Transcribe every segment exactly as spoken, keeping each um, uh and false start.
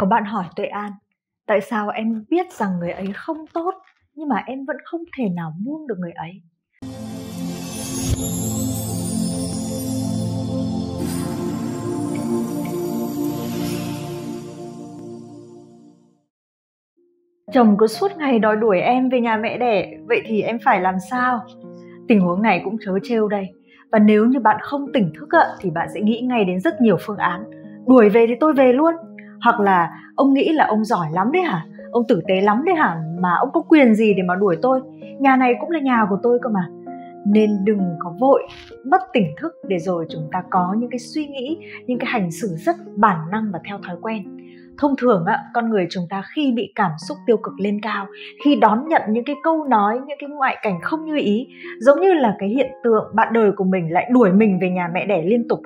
Có bạn hỏi Tuệ An, tại sao em biết rằng người ấy không tốt nhưng mà em vẫn không thể nào buông được người ấy? Chồng cứ suốt ngày đòi đuổi em về nhà mẹ đẻ, vậy thì em phải làm sao? Tình huống này cũng trớ trêu đây. Và nếu như bạn không tỉnh thức ạ, thì bạn sẽ nghĩ ngay đến rất nhiều phương án. Đuổi về thì tôi về luôn. Hoặc là ông nghĩ là ông giỏi lắm đấy hả? Ông tử tế lắm đấy hả? Mà ông có quyền gì để mà đuổi tôi? Nhà này cũng là nhà của tôi cơ mà. Nên đừng có vội mất tỉnh thức để rồi chúng ta có những cái suy nghĩ, những cái hành xử rất bản năng và theo thói quen. Thông thường con người chúng ta khi bị cảm xúc tiêu cực lên cao, khi đón nhận những cái câu nói, những cái ngoại cảnh không như ý, giống như là cái hiện tượng bạn đời của mình lại đuổi mình về nhà mẹ đẻ liên tục,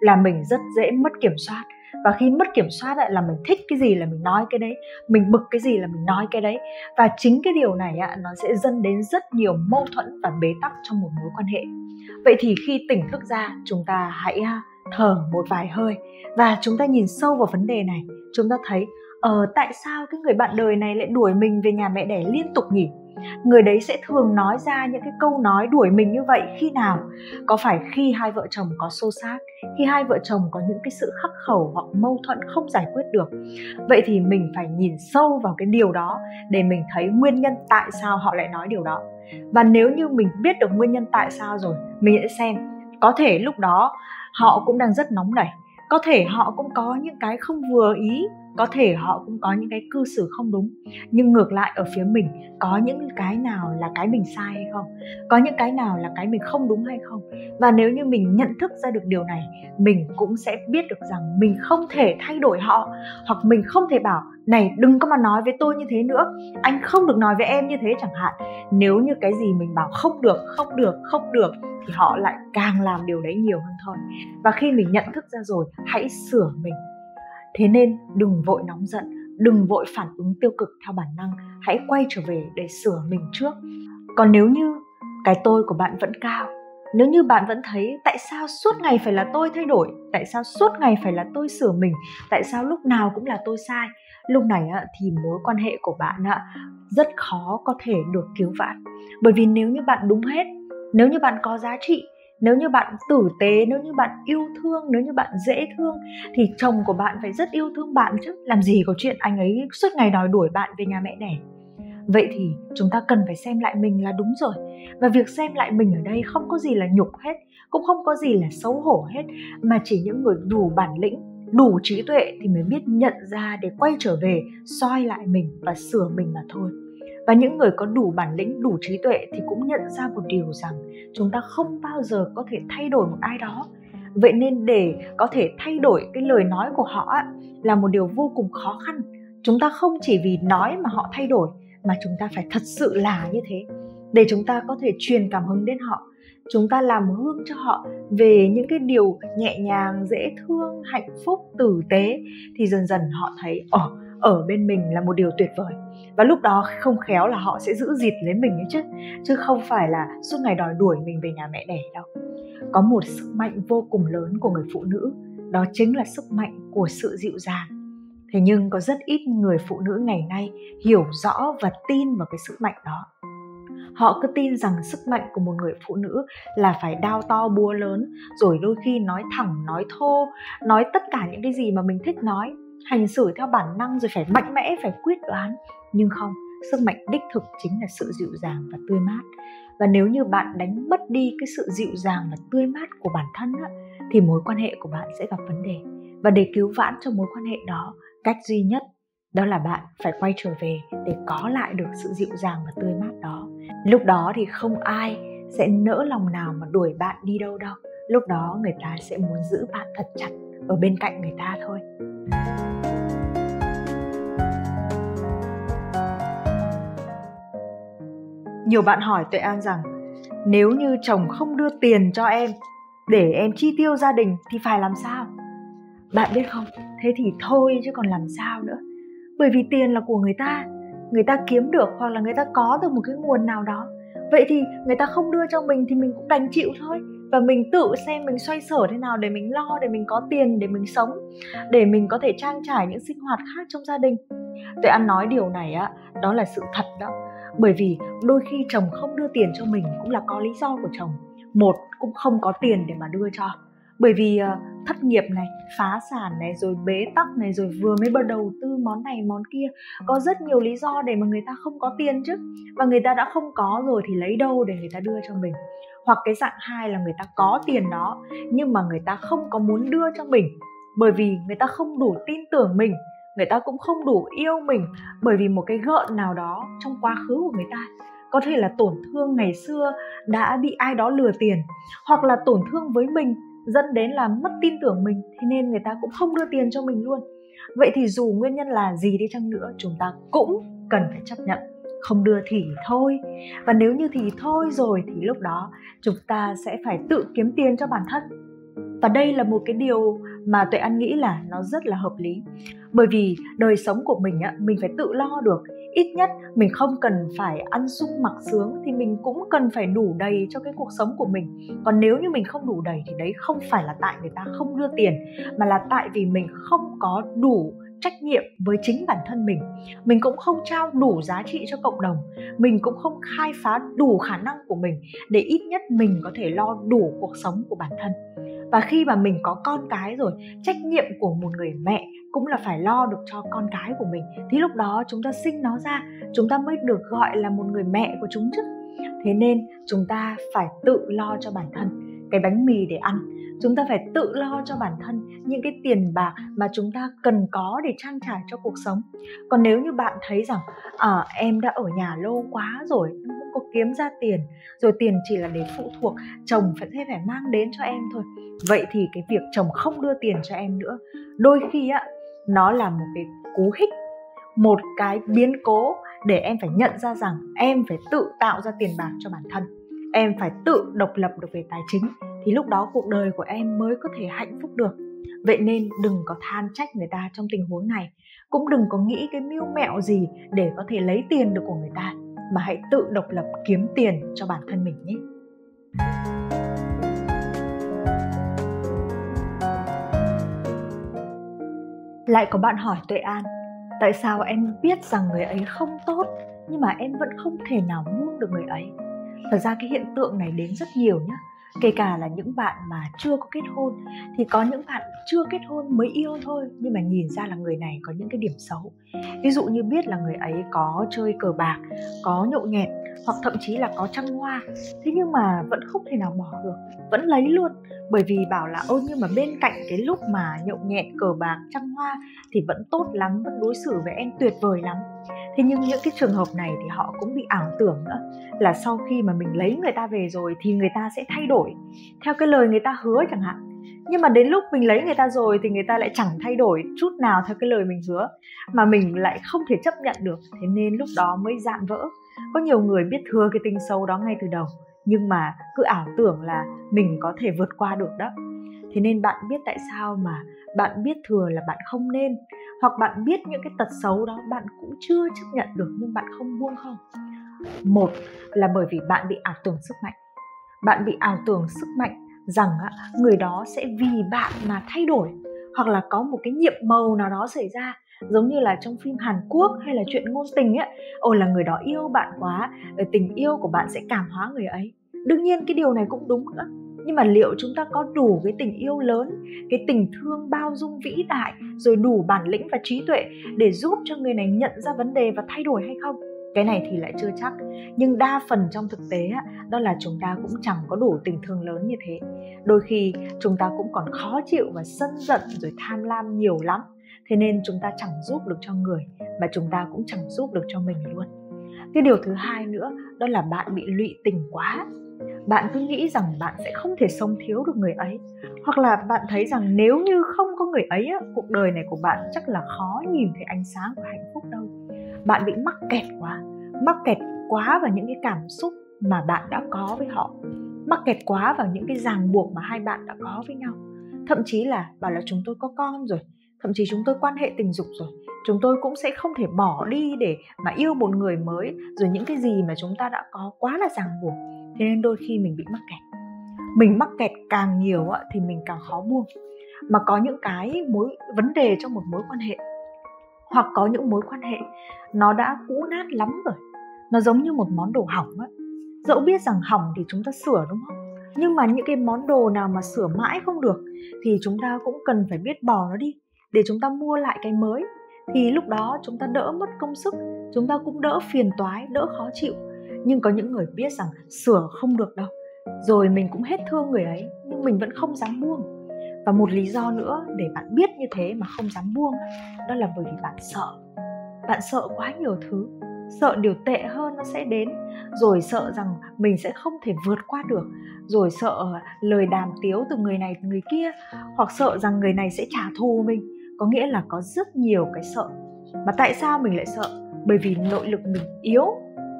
là mình rất dễ mất kiểm soát. Và khi mất kiểm soát là mình thích cái gì là mình nói cái đấy, mình bực cái gì là mình nói cái đấy. Và chính cái điều này nó sẽ dẫn đến rất nhiều mâu thuẫn và bế tắc trong một mối quan hệ. Vậy thì khi tỉnh thức ra, chúng ta hãy thở một vài hơi và chúng ta nhìn sâu vào vấn đề này. Chúng ta thấy ờ, tại sao cái người bạn đời này lại đuổi mình về nhà mẹ đẻ liên tục nhỉ? Người đấy sẽ thường nói ra những cái câu nói đuổi mình như vậy khi nào? Có phải khi hai vợ chồng có xô xát, khi hai vợ chồng có những cái sự khắc khẩu hoặc mâu thuẫn không giải quyết được? Vậy thì mình phải nhìn sâu vào cái điều đó để mình thấy nguyên nhân tại sao họ lại nói điều đó. Và nếu như mình biết được nguyên nhân tại sao rồi, mình sẽ xem có thể lúc đó họ cũng đang rất nóng nảy, có thể họ cũng có những cái không vừa ý, có thể họ cũng có những cái cư xử không đúng. Nhưng ngược lại ở phía mình, có những cái nào là cái mình sai hay không? Có những cái nào là cái mình không đúng hay không? Và nếu như mình nhận thức ra được điều này, mình cũng sẽ biết được rằng mình không thể thay đổi họ. Hoặc mình không thể bảo, này đừng có mà nói với tôi như thế nữa, anh không được nói với em như thế chẳng hạn. Nếu như cái gì mình bảo không được, không được, không được thì họ lại càng làm điều đấy nhiều hơn thôi. Và khi mình nhận thức ra rồi, hãy sửa mình. Thế nên đừng vội nóng giận, đừng vội phản ứng tiêu cực theo bản năng. Hãy quay trở về để sửa mình trước. Còn nếu như cái tôi của bạn vẫn cao, nếu như bạn vẫn thấy tại sao suốt ngày phải là tôi thay đổi, tại sao suốt ngày phải là tôi sửa mình, tại sao lúc nào cũng là tôi sai, lúc này thì mối quan hệ của bạn rất khó có thể được cứu vãn. Bởi vì nếu như bạn đúng hết, nếu như bạn có giá trị, nếu như bạn tử tế, nếu như bạn yêu thương, nếu như bạn dễ thương thì chồng của bạn phải rất yêu thương bạn chứ. Làm gì có chuyện anh ấy suốt ngày đòi đuổi bạn về nhà mẹ đẻ. Vậy thì chúng ta cần phải xem lại mình là đúng rồi. Và việc xem lại mình ở đây không có gì là nhục hết, cũng không có gì là xấu hổ hết. Mà chỉ những người đủ bản lĩnh, đủ trí tuệ thì mới biết nhận ra để quay trở về, soi lại mình và sửa mình mà thôi. Và những người có đủ bản lĩnh, đủ trí tuệ thì cũng nhận ra một điều rằng chúng ta không bao giờ có thể thay đổi một ai đó. Vậy nên để có thể thay đổi cái lời nói của họ là một điều vô cùng khó khăn. Chúng ta không chỉ vì nói mà họ thay đổi, mà chúng ta phải thật sự là như thế. Để chúng ta có thể truyền cảm hứng đến họ, chúng ta làm hương cho họ về những cái điều nhẹ nhàng, dễ thương, hạnh phúc, tử tế thì dần dần họ thấy ồ, oh, ở bên mình là một điều tuyệt vời. Và lúc đó không khéo là họ sẽ giữ dịt lấy mình ấy chứ. Chứ không phải là suốt ngày đòi đuổi mình về nhà mẹ đẻ đâu. Có một sức mạnh vô cùng lớn của người phụ nữ, đó chính là sức mạnh của sự dịu dàng. Thế nhưng có rất ít người phụ nữ ngày nay hiểu rõ và tin vào cái sức mạnh đó. Họ cứ tin rằng sức mạnh của một người phụ nữ là phải đao to búa lớn, rồi đôi khi nói thẳng, nói thô, nói tất cả những cái gì mà mình thích nói, hành xử theo bản năng rồi phải mạnh mẽ, phải quyết đoán. Nhưng không, sức mạnh đích thực chính là sự dịu dàng và tươi mát. Và nếu như bạn đánh mất đi cái sự dịu dàng và tươi mát của bản thân á, thì mối quan hệ của bạn sẽ gặp vấn đề. Và để cứu vãn cho mối quan hệ đó, cách duy nhất đó là bạn phải quay trở về để có lại được sự dịu dàng và tươi mát đó. Lúc đó thì không ai sẽ nỡ lòng nào mà đuổi bạn đi đâu đâu. Lúc đó người ta sẽ muốn giữ bạn thật chặt ở bên cạnh người ta thôi. Nhiều bạn hỏi Tuệ An rằng nếu như chồng không đưa tiền cho em để em chi tiêu gia đình thì phải làm sao? Bạn biết không, thế thì thôi chứ còn làm sao nữa. Bởi vì tiền là của người ta, người ta kiếm được hoặc là người ta có từ một cái nguồn nào đó. Vậy thì người ta không đưa cho mình thì mình cũng đành chịu thôi. và mình tự xem mình xoay sở thế nào để mình lo, để mình có tiền, để mình sống, để mình có thể trang trải những sinh hoạt khác trong gia đình. Tuệ An nói điều này á, đó là sự thật đó. Bởi vì đôi khi chồng không đưa tiền cho mình cũng là có lý do của chồng. Một, cũng không có tiền để mà đưa cho. Bởi vì uh, thất nghiệp này, phá sản này, rồi bế tắc này, rồi vừa mới bắt đầu tư món này món kia. Có rất nhiều lý do để mà người ta không có tiền chứ. Và người ta đã không có rồi thì lấy đâu để người ta đưa cho mình. Hoặc cái dạng hai là người ta có tiền đó, nhưng mà người ta không có muốn đưa cho mình. Bởi vì người ta không đủ tin tưởng mình, người ta cũng không đủ yêu mình. Bởi vì một cái gợn nào đó trong quá khứ của người ta, có thể là tổn thương ngày xưa đã bị ai đó lừa tiền, hoặc là tổn thương với mình dẫn đến là mất tin tưởng mình, thế nên người ta cũng không đưa tiền cho mình luôn. Vậy thì dù nguyên nhân là gì đi chăng nữa, chúng ta cũng cần phải chấp nhận. Không đưa thì thôi. Và nếu như thì thôi rồi thì lúc đó chúng ta sẽ phải tự kiếm tiền cho bản thân. Và đây là một cái điều mà Tuệ An nghĩ là nó rất là hợp lý. Bởi vì đời sống của mình á, mình phải tự lo được. Ít nhất mình không cần phải ăn sung mặc sướng thì mình cũng cần phải đủ đầy cho cái cuộc sống của mình. Còn nếu như mình không đủ đầy thì đấy không phải là tại người ta không đưa tiền, mà là tại vì mình không có đủ trách nhiệm với chính bản thân mình. Mình cũng không trao đủ giá trị cho cộng đồng. Mình cũng không khai phá đủ khả năng của mình để ít nhất mình có thể lo đủ cuộc sống của bản thân. Và khi mà mình có con cái rồi, trách nhiệm của một người mẹ cũng là phải lo được cho con cái của mình. Thì lúc đó chúng ta sinh nó ra, chúng ta mới được gọi là một người mẹ của chúng chứ. Thế nên chúng ta phải tự lo cho bản thân cái bánh mì để ăn. Chúng ta phải tự lo cho bản thân những cái tiền bạc mà chúng ta cần có để trang trải cho cuộc sống. Còn nếu như bạn thấy rằng à, em đã ở nhà lâu quá rồi, em không có kiếm ra tiền, rồi tiền chỉ là để phụ thuộc, chồng phải phải mang đến cho em thôi, vậy thì cái việc chồng không đưa tiền cho em nữa, đôi khi á, nó là một cái cú hích, một cái biến cố để em phải nhận ra rằng em phải tự tạo ra tiền bạc cho bản thân. Em phải tự độc lập được về tài chính. Thì lúc đó cuộc đời của em mới có thể hạnh phúc được. Vậy nên đừng có than trách người ta trong tình huống này. Cũng đừng có nghĩ cái mưu mẹo gì để có thể lấy tiền được của người ta. Mà hãy tự độc lập kiếm tiền cho bản thân mình nhé. Lại có bạn hỏi Tuệ An, tại sao em biết rằng người ấy không tốt nhưng mà em vẫn không thể nào buông được người ấy? Thật ra cái hiện tượng này đến rất nhiều nhé. Kể cả là những bạn mà chưa có kết hôn, thì có những bạn chưa kết hôn mới yêu thôi, nhưng mà nhìn ra là người này có những cái điểm xấu. Ví dụ như biết là người ấy có chơi cờ bạc, có nhậu nhẹt, hoặc thậm chí là có trăng hoa, thế nhưng mà vẫn không thể nào bỏ được, vẫn lấy luôn. Bởi vì bảo là ôi nhưng mà bên cạnh cái lúc mà nhậu nhẹt, cờ bạc, trăng hoa thì vẫn tốt lắm, vẫn đối xử với em tuyệt vời lắm. Thế nhưng những cái trường hợp này thì họ cũng bị ảo tưởng nữa, là sau khi mà mình lấy người ta về rồi thì người ta sẽ thay đổi theo cái lời người ta hứa chẳng hạn. Nhưng mà đến lúc mình lấy người ta rồi thì người ta lại chẳng thay đổi chút nào theo cái lời mình hứa, mà mình lại không thể chấp nhận được, thế nên lúc đó mới dạn vỡ. Có nhiều người biết thừa cái tính xấu đó ngay từ đầu, nhưng mà cứ ảo tưởng là mình có thể vượt qua được đó. Thế nên bạn biết tại sao mà bạn biết thừa là bạn không nên, hoặc bạn biết những cái tật xấu đó bạn cũng chưa chấp nhận được nhưng bạn không buông không? Một là bởi vì bạn bị ảo tưởng sức mạnh. Bạn bị ảo tưởng sức mạnh rằng người đó sẽ vì bạn mà thay đổi, hoặc là có một cái nhiệm màu nào đó xảy ra. Giống như là trong phim Hàn Quốc hay là chuyện ngôn tình ấy, ồ là người đó yêu bạn quá, tình yêu của bạn sẽ cảm hóa người ấy. Đương nhiên cái điều này cũng đúng nữa. Nhưng mà liệu chúng ta có đủ cái tình yêu lớn, cái tình thương bao dung vĩ đại, rồi đủ bản lĩnh và trí tuệ để giúp cho người này nhận ra vấn đề và thay đổi hay không? Cái này thì lại chưa chắc. Nhưng đa phần trong thực tế đó là chúng ta cũng chẳng có đủ tình thương lớn như thế. Đôi khi chúng ta cũng còn khó chịu và sân giận rồi tham lam nhiều lắm. Thế nên chúng ta chẳng giúp được cho người, mà chúng ta cũng chẳng giúp được cho mình luôn. Cái điều thứ hai nữa đó là bạn bị lụy tình quá. Bạn cứ nghĩ rằng bạn sẽ không thể sống thiếu được người ấy, hoặc là bạn thấy rằng nếu như không có người ấy, cuộc đời này của bạn chắc là khó nhìn thấy ánh sáng của hạnh phúc đâu. Bạn bị mắc kẹt quá, mắc kẹt quá vào những cái cảm xúc mà bạn đã có với họ, mắc kẹt quá vào những cái ràng buộc mà hai bạn đã có với nhau. Thậm chí là bảo là chúng tôi có con rồi, thậm chí chúng tôi quan hệ tình dục rồi, chúng tôi cũng sẽ không thể bỏ đi để mà yêu một người mới, rồi những cái gì mà chúng ta đã có quá là ràng buộc. Thế nên đôi khi mình bị mắc kẹt. mình mắc kẹt càng nhiều thì mình càng khó buông. Mà có những cái mối vấn đề trong một mối quan hệ, hoặc có những mối quan hệ nó đã cũ nát lắm rồi, nó giống như một món đồ hỏng ấy. Dẫu biết rằng hỏng thì chúng ta sửa, đúng không? Nhưng mà những cái món đồ nào mà sửa mãi không được thì chúng ta cũng cần phải biết bỏ nó đi để chúng ta mua lại cái mới. Thì lúc đó chúng ta đỡ mất công sức, chúng ta cũng đỡ phiền toái, đỡ khó chịu. Nhưng có những người biết rằng sửa không được đâu, rồi mình cũng hết thương người ấy, nhưng mình vẫn không dám buông. Và một lý do nữa để bạn biết như thế mà không dám buông, đó là bởi vì bạn sợ. Bạn sợ quá nhiều thứ, sợ điều tệ hơn nó sẽ đến, rồi sợ rằng mình sẽ không thể vượt qua được, rồi sợ lời đàm tiếu từ người này từ người kia, hoặc sợ rằng người này sẽ trả thù mình. Có nghĩa là có rất nhiều cái sợ. Mà tại sao mình lại sợ? Bởi vì nội lực mình yếu,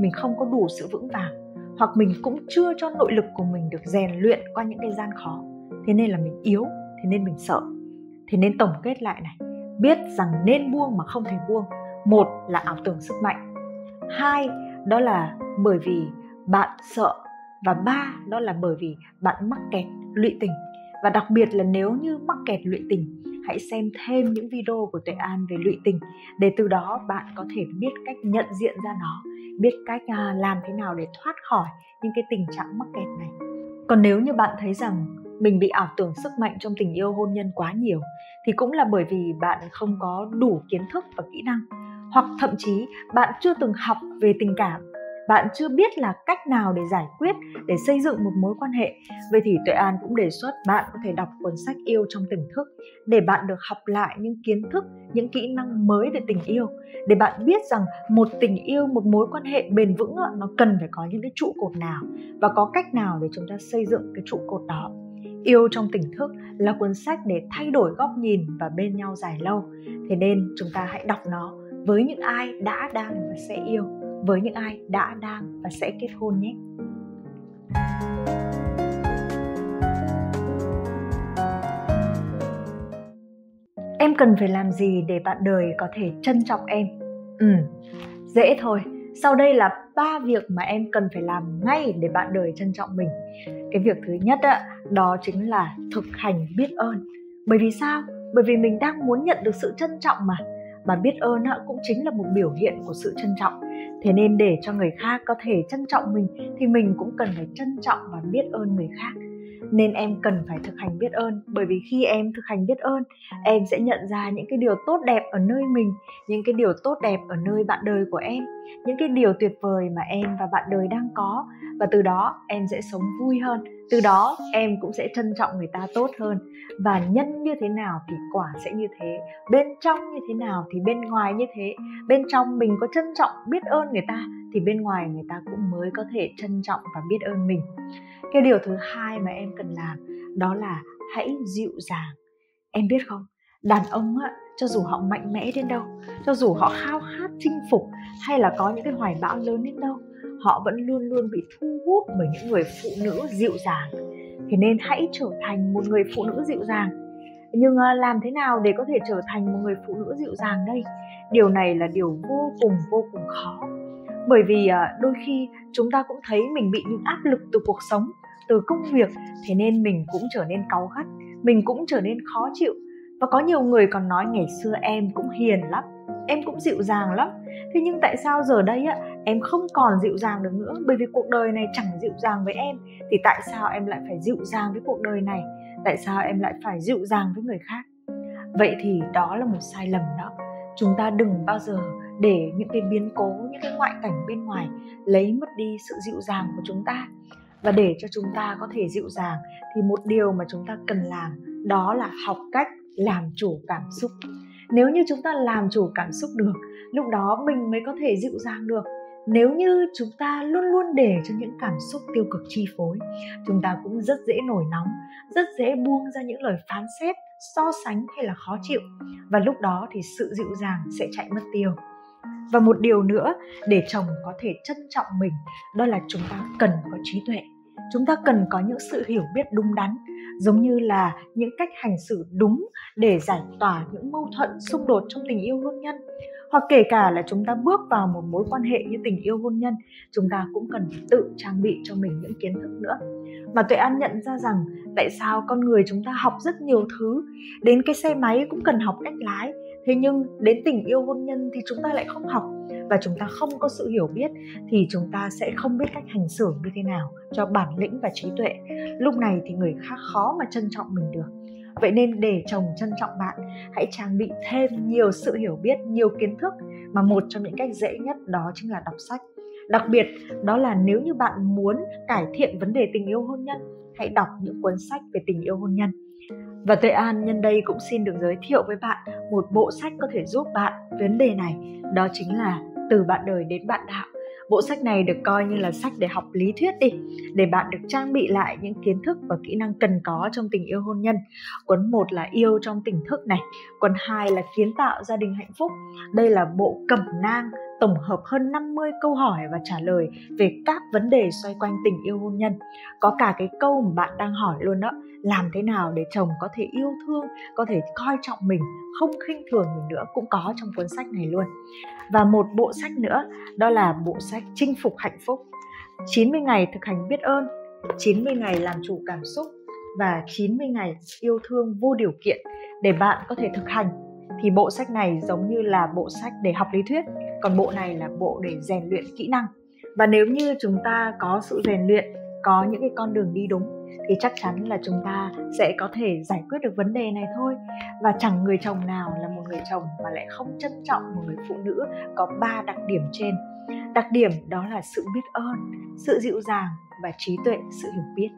mình không có đủ sự vững vàng, hoặc mình cũng chưa cho nội lực của mình được rèn luyện qua những cái gian khó. Thế nên là mình yếu, thế nên mình sợ. Thế nên tổng kết lại này, biết rằng nên buông mà không thể buông. Một là ảo tưởng sức mạnh, hai đó là bởi vì bạn sợ, và ba đó là bởi vì bạn mắc kẹt lụy tình. Và đặc biệt là nếu như mắc kẹt lụy tình, hãy xem thêm những video của Tuệ An về lụy tình, để từ đó bạn có thể biết cách nhận diện ra nó, biết cách làm thế nào để thoát khỏi những cái tình trạng mắc kẹt này. Còn nếu như bạn thấy rằng mình bị ảo tưởng sức mạnh trong tình yêu hôn nhân quá nhiều, thì cũng là bởi vì bạn không có đủ kiến thức và kỹ năng, hoặc thậm chí bạn chưa từng học về tình cảm, bạn chưa biết là cách nào để giải quyết, để xây dựng một mối quan hệ. Vậy thì Tuệ An cũng đề xuất bạn có thể đọc cuốn sách Yêu Trong Tỉnh Thức, để bạn được học lại những kiến thức, những kỹ năng mới về tình yêu, để bạn biết rằng một tình yêu, một mối quan hệ bền vững nó cần phải có những cái trụ cột nào, và có cách nào để chúng ta xây dựng cái trụ cột đó. Yêu Trong Tỉnh Thức là cuốn sách để thay đổi góc nhìn và bên nhau dài lâu. Thế nên chúng ta hãy đọc nó với những ai đã, đang và sẽ yêu, với những ai đã, đang và sẽ kết hôn nhé. Em cần phải làm gì để bạn đời có thể trân trọng em? Ừ, dễ thôi. Sau đây là ba việc mà em cần phải làm ngay để bạn đời trân trọng mình. Cái việc thứ nhất đó, đó chính là thực hành biết ơn. Bởi vì sao? Bởi vì mình đang muốn nhận được sự trân trọng mà. Mà biết ơn cũng chính là một biểu hiện của sự trân trọng. Thế nên để cho người khác có thể trân trọng mình thì mình cũng cần phải trân trọng và biết ơn người khác. Nên em cần phải thực hành biết ơn, bởi vì khi em thực hành biết ơn, em sẽ nhận ra những cái điều tốt đẹp ở nơi mình, những cái điều tốt đẹp ở nơi bạn đời của em, những cái điều tuyệt vời mà em và bạn đời đang có. Và từ đó em sẽ sống vui hơn, từ đó em cũng sẽ trân trọng người ta tốt hơn. Và nhân như thế nào thì quả sẽ như thế, bên trong như thế nào thì bên ngoài như thế. Bên trong mình có trân trọng biết ơn người ta thì bên ngoài người ta cũng mới có thể trân trọng và biết ơn mình. Cái điều thứ hai mà em cần làm đó là hãy dịu dàng. Em biết không, đàn ông á, cho dù họ mạnh mẽ đến đâu, cho dù họ khao khát chinh phục hay là có những cái hoài bão lớn đến đâu, họ vẫn luôn luôn bị thu hút bởi những người phụ nữ dịu dàng. Thế nên hãy trở thành một người phụ nữ dịu dàng. Nhưng làm thế nào để có thể trở thành một người phụ nữ dịu dàng đây? Điều này là điều vô cùng vô cùng khó. Bởi vì đôi khi chúng ta cũng thấy mình bị những áp lực từ cuộc sống, từ công việc. Thế nên mình cũng trở nên cáu gắt, mình cũng trở nên khó chịu. Và có nhiều người còn nói ngày xưa em cũng hiền lắm, em cũng dịu dàng lắm. Thế nhưng tại sao giờ đây á, em không còn dịu dàng được nữa? Bởi vì cuộc đời này chẳng dịu dàng với em, thì tại sao em lại phải dịu dàng với cuộc đời này? Tại sao em lại phải dịu dàng với người khác? Vậy thì đó là một sai lầm đó. Chúng ta đừng bao giờ để những cái biến cố, những cái ngoại cảnh bên ngoài lấy mất đi sự dịu dàng của chúng ta. Và để cho chúng ta có thể dịu dàng thì một điều mà chúng ta cần làm đó là học cách làm chủ cảm xúc. Nếu như chúng ta làm chủ cảm xúc được, lúc đó mình mới có thể dịu dàng được. Nếu như chúng ta luôn luôn để cho những cảm xúc tiêu cực chi phối, chúng ta cũng rất dễ nổi nóng, rất dễ buông ra những lời phán xét, so sánh hay là khó chịu. Và lúc đó thì sự dịu dàng sẽ chạy mất tiêu. Và một điều nữa để chồng có thể trân trọng mình, đó là chúng ta cần có trí tuệ. Chúng ta cần có những sự hiểu biết đúng đắn, giống như là những cách hành xử đúng để giải tỏa những mâu thuẫn xung đột trong tình yêu hôn nhân. hoặc kể cả là chúng ta bước vào một mối quan hệ như tình yêu hôn nhân, chúng ta cũng cần tự trang bị cho mình những kiến thức nữa. Mà Tuệ An nhận ra rằng tại sao con người chúng ta học rất nhiều thứ, đến cái xe máy cũng cần học cách lái, thế nhưng đến tình yêu hôn nhân thì chúng ta lại không học, và chúng ta không có sự hiểu biết thì chúng ta sẽ không biết cách hành xử như thế nào cho bản lĩnh và trí tuệ. Lúc này thì người khác khó mà trân trọng mình được. Vậy nên để chồng trân trọng bạn, hãy trang bị thêm nhiều sự hiểu biết, nhiều kiến thức, mà một trong những cách dễ nhất đó chính là đọc sách. Đặc biệt đó là nếu như bạn muốn cải thiện vấn đề tình yêu hôn nhân, hãy đọc những cuốn sách về tình yêu hôn nhân. Và Tuệ An nhân đây cũng xin được giới thiệu với bạn một bộ sách có thể giúp bạn vấn đề này, đó chính là Từ Bạn Đời Đến Bạn Đạo. Bộ sách này được coi như là sách để học lý thuyết đi, để bạn được trang bị lại những kiến thức và kỹ năng cần có trong tình yêu hôn nhân. Cuốn một là Yêu Trong Tỉnh Thức này, cuốn hai là Kiến Tạo Gia Đình Hạnh Phúc. Đây là bộ cẩm nang tổng hợp hơn năm mươi câu hỏi và trả lời về các vấn đề xoay quanh tình yêu hôn nhân. Có cả cái câu mà bạn đang hỏi luôn đó, làm thế nào để chồng có thể yêu thương, có thể coi trọng mình, không khinh thường mình nữa, cũng có trong cuốn sách này luôn. Và một bộ sách nữa, đó là bộ sách Chinh Phục Hạnh Phúc, chín mươi ngày thực hành biết ơn, chín mươi ngày làm chủ cảm xúc và chín mươi ngày yêu thương vô điều kiện để bạn có thể thực hành. Thì bộ sách này giống như là bộ sách để học lý thuyết, còn bộ này là bộ để rèn luyện kỹ năng. Và nếu như chúng ta có sự rèn luyện, có những cái con đường đi đúng, thì chắc chắn là chúng ta sẽ có thể giải quyết được vấn đề này thôi. Và chẳng người chồng nào là một người chồng mà lại không trân trọng một người phụ nữ có ba đặc điểm trên. Đặc điểm đó là sự biết ơn, sự dịu dàng và trí tuệ, sự hiểu biết.